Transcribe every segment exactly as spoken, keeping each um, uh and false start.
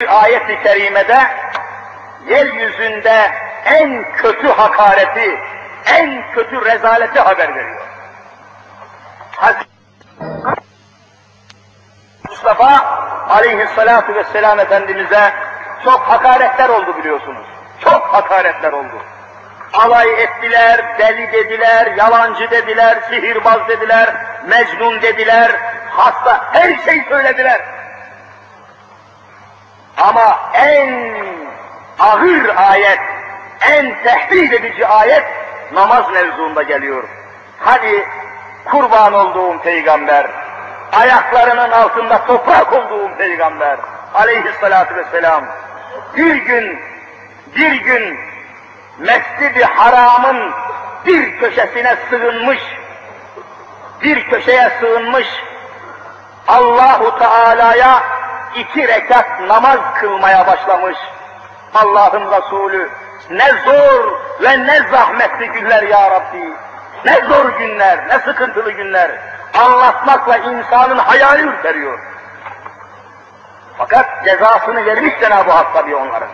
Bir ayet-i kerimede yeryüzünde en kötü hakareti, en kötü rezaleti haber veriyor. Hazreti Mustafa aleyhissalatü vesselam Efendimiz'e çok hakaretler oldu biliyorsunuz. Çok hakaretler oldu. Alay ettiler, deli dediler, yalancı dediler, sihirbaz dediler, mecnun dediler, hasta, her şey söylediler. Ama en ağır ayet, en tehdit edici ayet namaz mevzuunda geliyor. Hadi kurban olduğum peygamber, ayaklarının altında toprak olduğum peygamber aleyhissalatü vesselam bir gün, bir gün Mescid-i Haram'ın bir köşesine sığınmış, bir köşeye sığınmış Allahu Teala'ya iki rekat namaz kılmaya başlamış. Allah'ın Resulü, ne zor ve ne zahmetli günler ya Rabbi, ne zor günler, ne sıkıntılı günler, anlatmakla insanın hayali ürperiyor. Fakat cezasını vermiş Cenab-ı Hak tabii onların.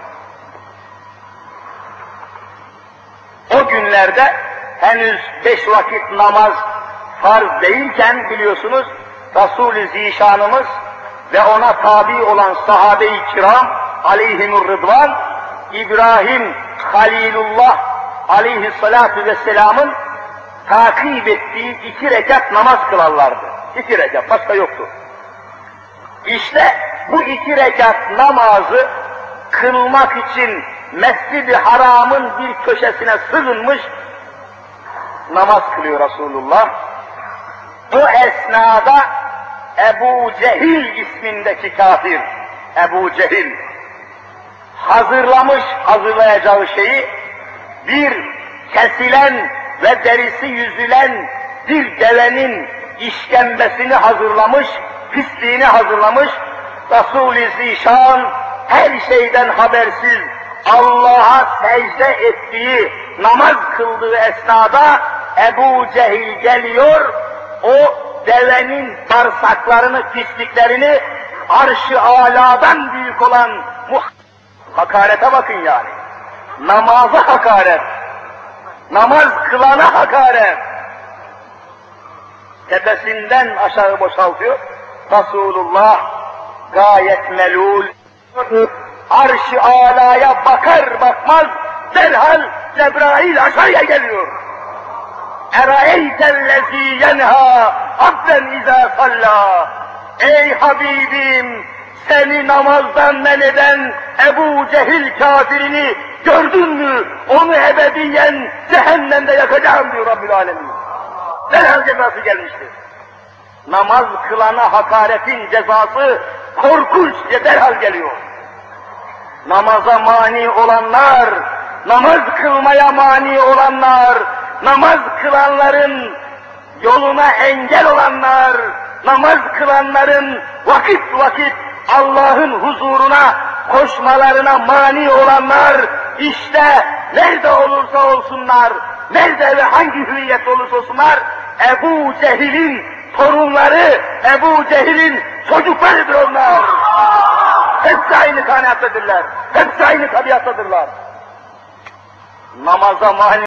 O günlerde henüz beş vakit namaz farz değilken biliyorsunuz Resul-i Zişanımız ve ona tabi olan sahabe-i kiram Aleyhimur Rıdvan, İbrahim Halilullah aleyhissalatü vesselamın takip ettiği iki rekat namaz kılarlardı. İki rekat, başka yoktu. İşte bu iki rekat namazı kılmak için Mescid-i Haram'ın bir köşesine sığınmış namaz kılıyor Resulullah. Bu esnada Ebu Cehil ismindeki kafir, Ebu Cehil hazırlamış hazırlayacağı şeyi, bir kesilen ve derisi yüzülen bir devenin işkembesini hazırlamış, pisliğini hazırlamış. Resul-i Zişan her şeyden habersiz Allah'a secde ettiği, namaz kıldığı esnada Ebu Cehil geliyor, o devenin bağırsaklarını, pisliklerini arş-ı aladan büyük olan muh... Hakarete bakın yani. Namaza hakaret. Namaz kılana hakaret. Tepesinden aşağı boşaltıyor. Resulullah gayet melul. Arş-ı alaya bakar bakmaz derhal Cebrail aşağıya geliyor. Eraeytellezî yenhâ abden izâ sallâ. Ey Habibim, seni namazdan men eden Ebu Cehil kafirini gördün mü? Onu ebediyen cehennemde yakacağım diyor Rabbül Alemine. Derhal cezası gelmiştir. Namaz kılana hakaretin cezası korkunç diye derhal geliyor. Namaza mani olanlar, namaz kılmaya mani olanlar, namaz kılanların yoluna engel olanlar, namaz kılanların vakit vakit Allah'ın huzuruna koşmalarına mani olanlar, işte nerede olursa olsunlar, nerede ve hangi hüviyet olursa olsunlar, Ebu Cehil'in torunları, Ebu Cehil'in çocuklarıdır onlar. Hepsi aynı kanattadırlar, hepsi aynı tabiattadırlar. Namaza mani